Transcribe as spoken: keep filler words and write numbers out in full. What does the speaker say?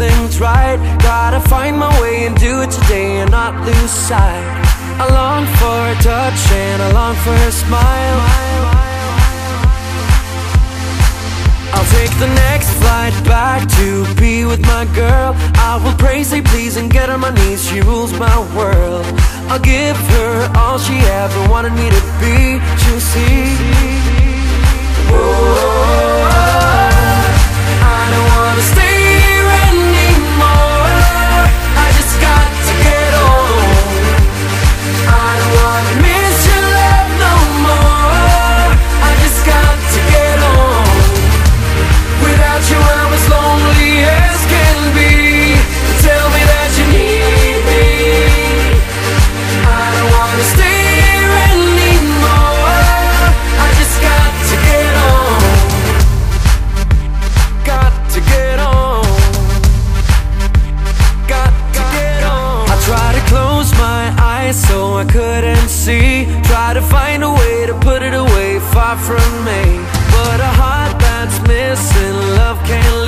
things right. Gotta find my way and do it today and not lose sight. I long for a touch and I long for a smile. I'll take the next flight back to be with my girl. I will pray, say please, and get on my knees. She rules my world. I'll give her all she ever wanted me to be. She'll see. Whoa, I don't wanna stay here anymore. I just got to get old. I don't wanna miss your love no more. I just got to get old. Without you I was lonely as can be. Tell me that you need me. I don't wanna stay. So I couldn't see. Try to find a way to put it away, far from me. But a heart that's missing love can't